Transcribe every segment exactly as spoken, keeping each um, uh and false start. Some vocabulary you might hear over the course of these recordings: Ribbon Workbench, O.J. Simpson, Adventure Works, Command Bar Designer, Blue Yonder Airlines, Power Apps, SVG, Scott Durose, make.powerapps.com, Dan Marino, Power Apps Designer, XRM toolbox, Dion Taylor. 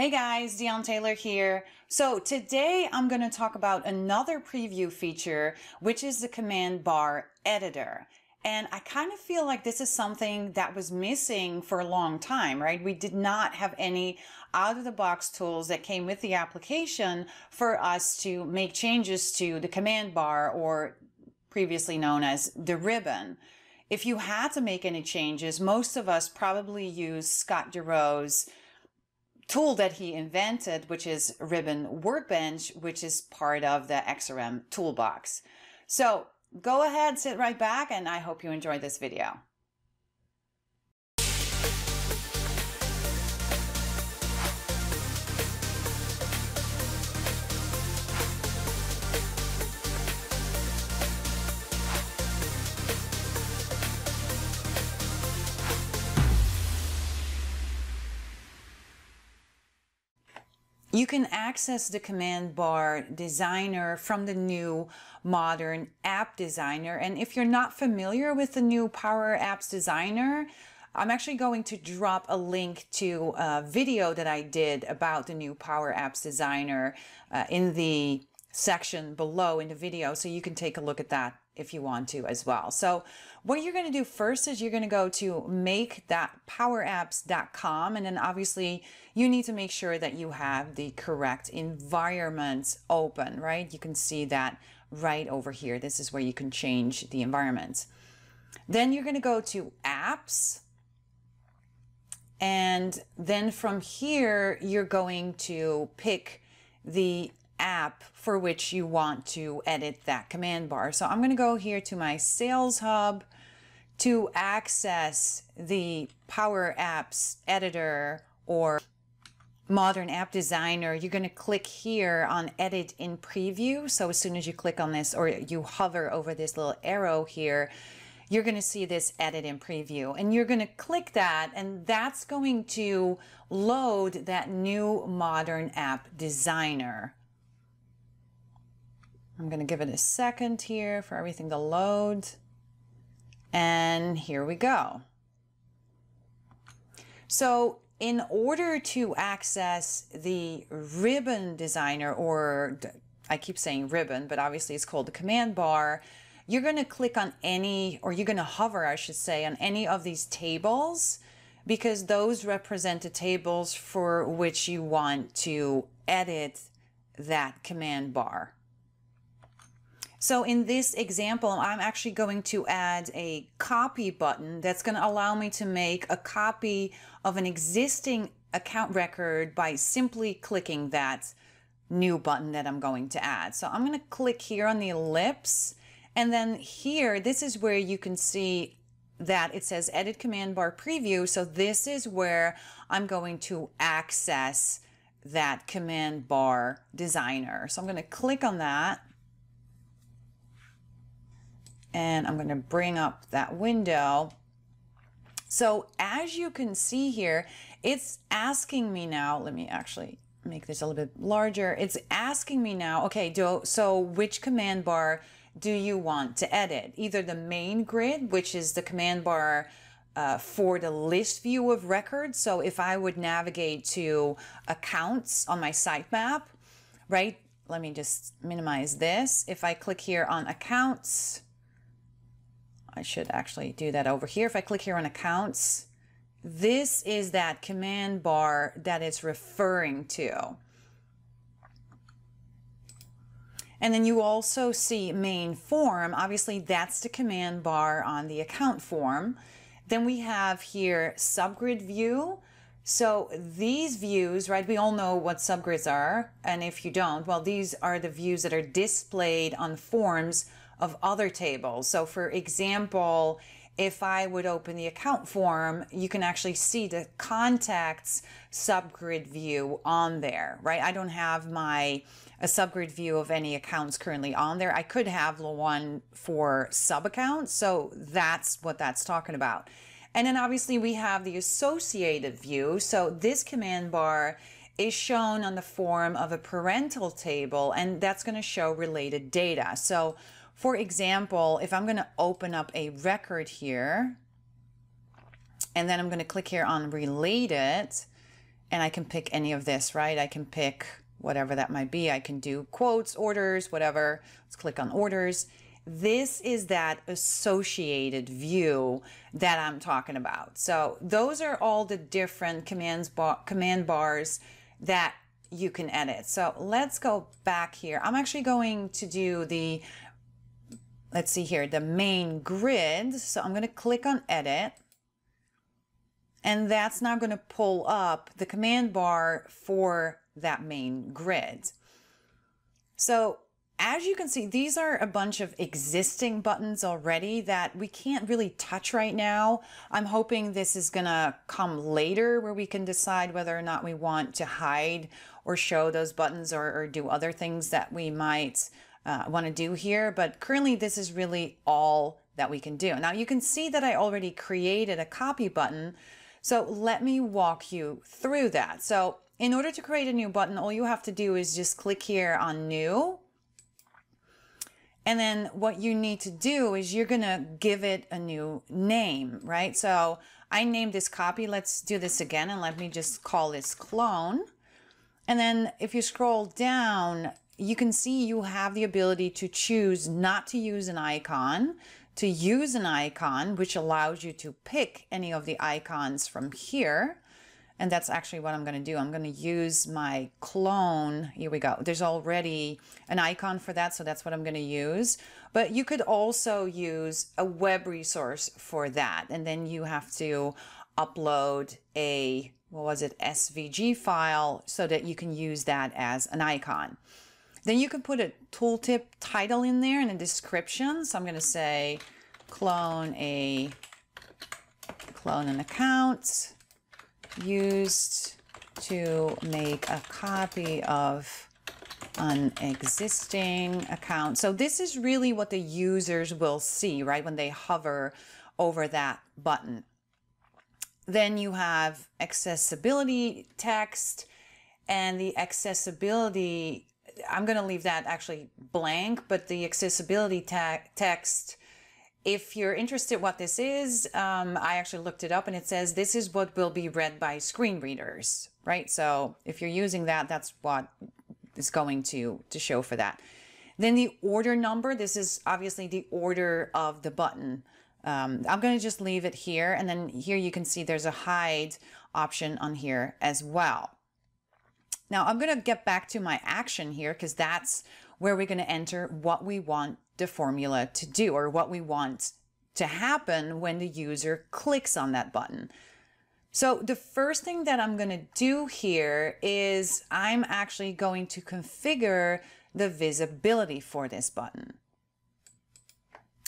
Hey guys, Dion Taylor here. So today I'm going to talk about another preview feature, which is the Command Bar Editor. And I kind of feel like this is something that was missing for a long time, right? We did not have any out-of-the-box tools that came with the application for us to make changes to the command bar, or previously known as the ribbon. If you had to make any changes, most of us probably use Scott Durose tool that he invented, which is Ribbon Workbench, which is part of the X R M toolbox. So go ahead, sit right back, and I hope you enjoy this video. You can access the Command Bar Designer from the new modern app designer. And if you're not familiar with the new Power Apps Designer, I'm actually going to drop a link to a video that I did about the new Power Apps Designer uh, in the section below in the video. So you can take a look at that if you want to as well. So what you're going to do first is you're going to go to make dot power apps dot com, and then obviously you need to make sure that you have the correct environment open, right? You can see that right over here. This is where you can change the environment. Then you're going to go to apps, and then from here you're going to pick the app for which you want to edit that command bar. So I'm going to go here to my Sales Hub to access the Power Apps Editor or Modern App Designer. You're going to click here on Edit in Preview. So as soon as you click on this, or you hover over this little arrow here, you're going to see this Edit in Preview, and you're going to click that, and that's going to load that new Modern App Designer. I'm going to give it a second here for everything to load. And here we go. So in order to access the ribbon designer, or I keep saying ribbon, but obviously it's called the command bar, you're going to click on any, or you're going to hover, I should say, on any of these tables, because those represent the tables for which you want to edit that command bar. So in this example, I'm actually going to add a copy button that's going to allow me to make a copy of an existing account record by simply clicking that new button that I'm going to add. So I'm going to click here on the ellipse, and then here, this is where you can see that it says Edit Command Bar Preview. So this is where I'm going to access that Command Bar Designer. So I'm going to click on that, and I'm going to bring up that window. So as you can see here, it's asking me now, let me actually make this a little bit larger. It's asking me now, okay, do, so which command bar do you want to edit? Either the main grid, which is the command bar uh, for the list view of records. So if I would navigate to accounts on my sitemap, right? Let me just minimize this. If I click here on accounts, I should actually do that over here. If I click here on accounts, this is that command bar that it's referring to. And then you also see main form. Obviously, that's the command bar on the account form. Then we have here subgrid view. So these views, right, we all know what subgrids are. And if you don't, well, these are the views that are displayed on forms of other tables. So for example, if I would open the account form, you can actually see the contacts subgrid view on there, right? I don't have my a subgrid view of any accounts currently on there. I could have one for sub accounts. So that's what that's talking about. And then obviously we have the associated view. So this command bar is shown on the form of a parental table, and that's going to show related data. So for example, if I'm going to open up a record here, and then I'm going to click here on related, And I can pick any of this, right? I can pick whatever that might be. I can do quotes, orders, whatever. Let's click on orders. This is that associated view that I'm talking about. So those are all the different commands bar, command bars that you can edit. So let's go back here. I'm actually going to do the, let's see here, the main grid. So I'm going to click on edit. And that's now going to pull up the command bar for that main grid. So as you can see, these are a bunch of existing buttons already that we can't really touch right now. I'm hoping this is gonna come later where we can decide whether or not we want to hide or show those buttons or, or do other things that we might uh, wanna do here. But currently this is really all that we can do. Now you can see that I already created a copy button. So let me walk you through that. So in order to create a new button, all you have to do is just click here on new. And then what you need to do is you're going to give it a new name, right? So I named this copy. Let's do this again. And let me just call this clone. And then if you scroll down, you can see you have the ability to choose not to use an icon, to use an icon, which allows you to pick any of the icons from here. And that's actually what I'm going to do. I'm going to use my clone. Here we go. There's already an icon for that. So that's what I'm going to use. But you could also use a web resource for that. And then you have to upload a, what was it, S V G file so that you can use that as an icon. Then you can put a tooltip title in there and a description. So I'm going to say clone a clone an account used to make a copy of an existing account. So this is really what the users will see, right, when they hover over that button. Then you have accessibility text, and the accessibility, I'm going to leave that actually blank, but the accessibility text, if you're interested what this is, um, I actually looked it up and it says this is what will be read by screen readers, right? So if you're using that, that's what is going to, to show for that. Then the order number, this is obviously the order of the button. Um, I'm going to just leave it here. And then here you can see there's a hide option on here as well. Now I'm going to get back to my action here because that's where we're going to enter what we want the formula to do or what we want to happen when the user clicks on that button. So the first thing that I'm going to do here is I'm actually going to configure the visibility for this button.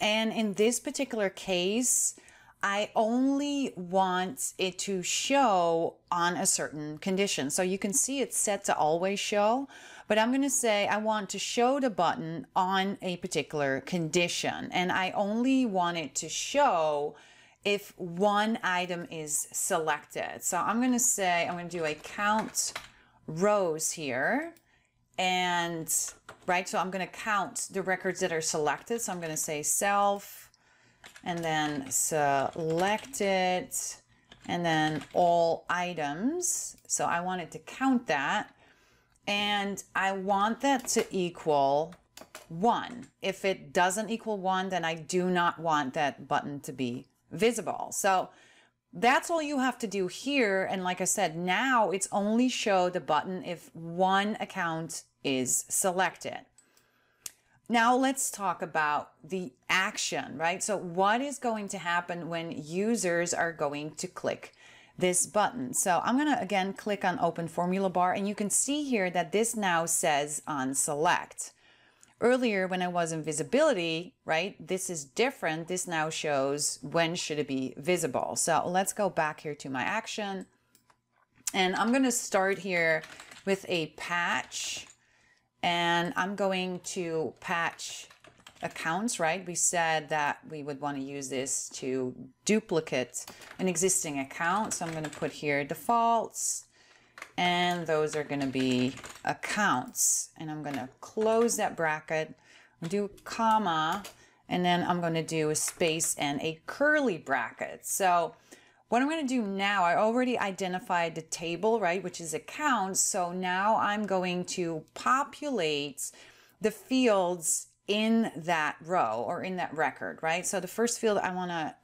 And in this particular case, I only want it to show on a certain condition. So you can see it's set to always show, but I'm going to say I want to show the button on a particular condition. And I only want it to show if one item is selected. So I'm going to say, I'm going to do a count rows here. And right, so I'm going to count the records that are selected. So I'm going to say self, and then select it, and then all items. So I wanted to count that, and I want that to equal one. If it doesn't equal one, then I do not want that button to be visible. So that's all you have to do here. And like I said, now it's only show the button if one account is selected. Now let's talk about the action, right? So what is going to happen when users are going to click this button? So I'm going to again click on open formula bar, and you can see here that this now says on select. Earlier when I was in visibility, right, this is different. This now shows when should it be visible. So let's go back here to my action, and I'm going to start here with a patch. And I'm going to patch accounts, right? We said that we would want to use this to duplicate an existing account. So I'm going to put here defaults, and those are going to be accounts. And I'm going to close that bracket, do comma, and then I'm going to do a space and a curly bracket. So What I'm going to do now, I already identified the table, right, which is accounts. So now I'm going to populate the fields in that row or in that record, right? So the first field I want to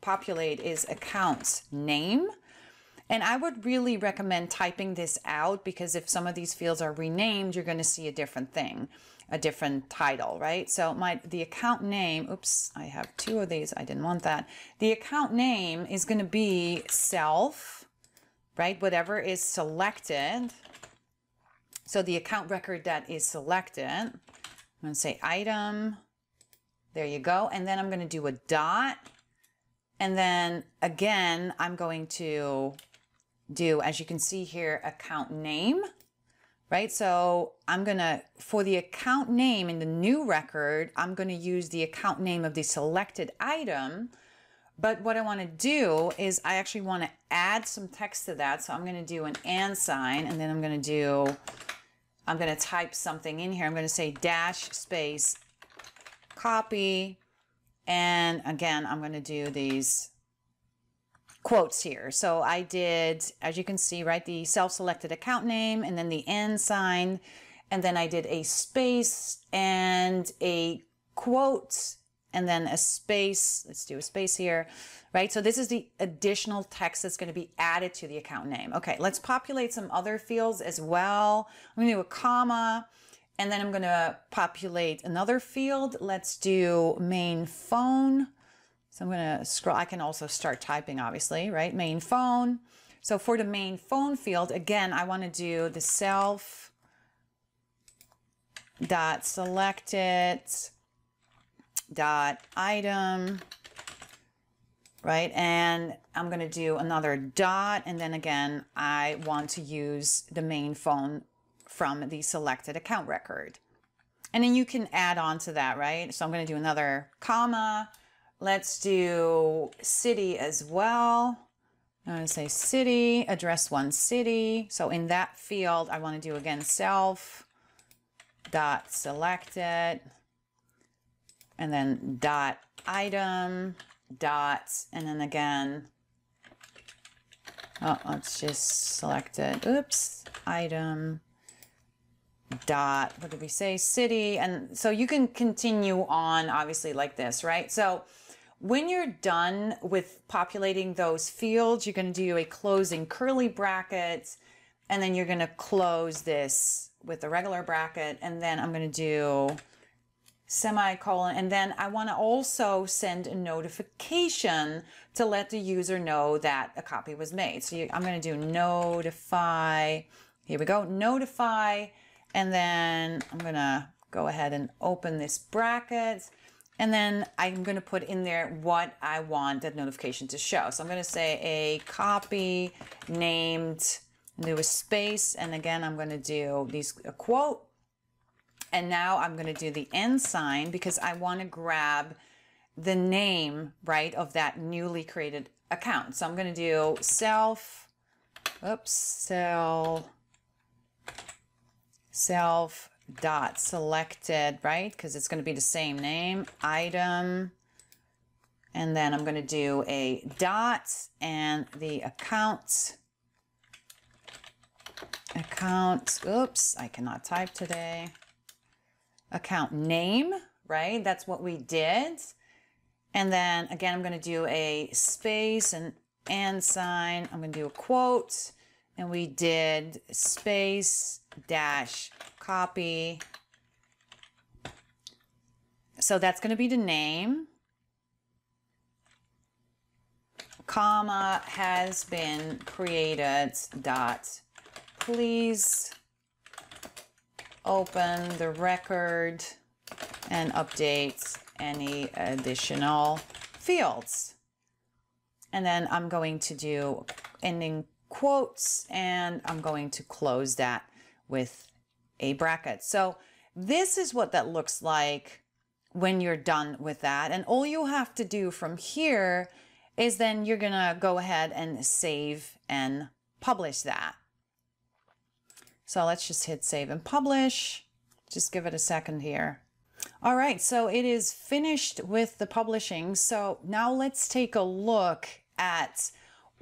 populate is accounts name. And I would really recommend typing this out, because if some of these fields are renamed, you're going to see a different thing, a different title, right? So my the account name, oops, I have two of these. I didn't want that. The account name is going to be self, right? Whatever is selected. So the account record that is selected, I'm going to say item. There you go. And then I'm going to do a dot. And then again, I'm going to do, as you can see here, account name, right? So I'm gonna, for the account name in the new record, I'm gonna use the account name of the selected item. But what I wanna do is I actually wanna add some text to that. So I'm gonna do an and sign, and then I'm gonna do, I'm gonna type something in here. I'm gonna say dash space copy. And again, I'm gonna do these quotes here. So I did, as you can see, right, the self-selected account name and then the and sign, and then I did a space and a quote and then a space. Let's do a space here, right? So this is the additional text that's gonna be added to the account name. Okay, let's populate some other fields as well. I'm gonna do a comma, and then I'm gonna populate another field. Let's do main phone. So I'm gonna scroll, I can also start typing, obviously, right? Main phone. So for the main phone field, again, I wanna do the self dot selected dot item, right? And I'm gonna do another dot. And then again, I want to use the main phone from the selected account record. And then you can add on to that, right? So I'm gonna do another comma. Let's do city as well. I'm gonna say city, address one city. So in that field, I wanna do again self dot selected and then dot item dot, and then again, oh, let's just select it, oops, item dot, what did we say, city. And so you can continue on, obviously, like this, right? So when you're done with populating those fields, you're going to do a closing curly bracket, and then you're going to close this with a regular bracket, and then I'm going to do semicolon, and then I want to also send a notification to let the user know that a copy was made. So you, I'm going to do notify, here we go, notify. And then I'm gonna go ahead and open this bracket. And then I'm gonna put in there what I want that notification to show. So I'm gonna say a copy named, do a space. And again, I'm gonna do these a quote. And now I'm gonna do the end sign, because I wanna grab the name, right, of that newly created account. So I'm gonna do self, oops, sell. self dot selected, right? Because it's going to be the same name, item, and then I'm going to do a dot and the account account oops I cannot type today account name, right? That's what we did. And then again, I'm going to do a space and and sign, I'm going to do a quote, and we did space dash copy. So that's going to be the name, comma, has been created dot, please open the record and update any additional fields. And then I'm going to do ending quotes, and I'm going to close that with a bracket. So this is what that looks like when you're done with that. And all you have to do from here is then you're gonna go ahead and save and publish that. So let's just hit save and publish. Just give it a second here. All right, so it is finished with the publishing. So now let's take a look at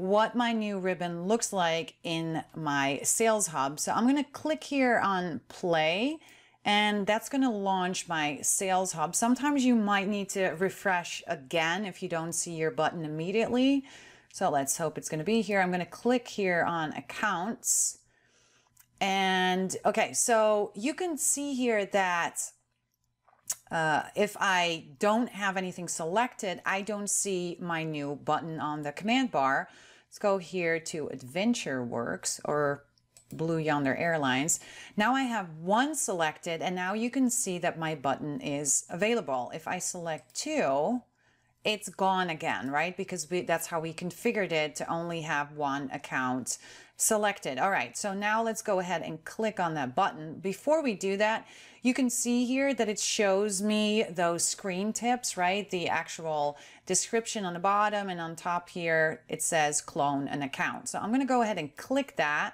what my new ribbon looks like in my Sales Hub. So I'm going to click here on play, and that's going to launch my Sales Hub. Sometimes you might need to refresh again if you don't see your button immediately. So let's hope it's going to be here. I'm going to click here on accounts. And okay, so you can see here that Uh, if I don't have anything selected, I don't see my new button on the command bar. Let's go here to Adventure Works or Blue Yonder Airlines. Now I have one selected, and now you can see that my button is available. If I select two, it's gone again, right? Because we, that's how we configured it to only have one account selected. All right, so now let's go ahead and click on that button. Before we do that, you can see here that it shows me those screen tips, right? The actual description on the bottom, and on top here, it says clone an account. So I'm gonna go ahead and click that.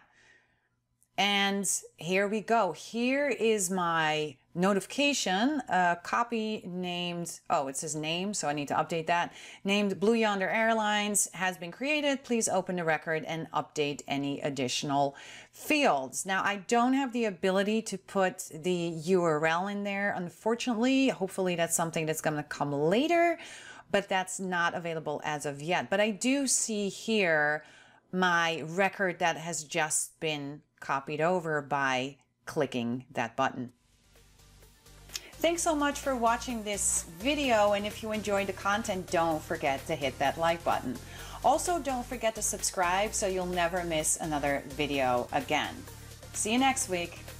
And here we go. Here is my notification, uh, copy named, oh, it says name, so I need to update that. Named Blue Yonder Airlines has been created. Please open the record and update any additional fields. Now, I don't have the ability to put the U R L in there, unfortunately. Hopefully that's something that's going to come later, but that's not available as of yet. But I do see here my record that has just been copied over by clicking that button. Thanks so much for watching this video, and if you enjoyed the content, don't forget to hit that like button. Also, don't forget to subscribe so you'll never miss another video again. See you next week.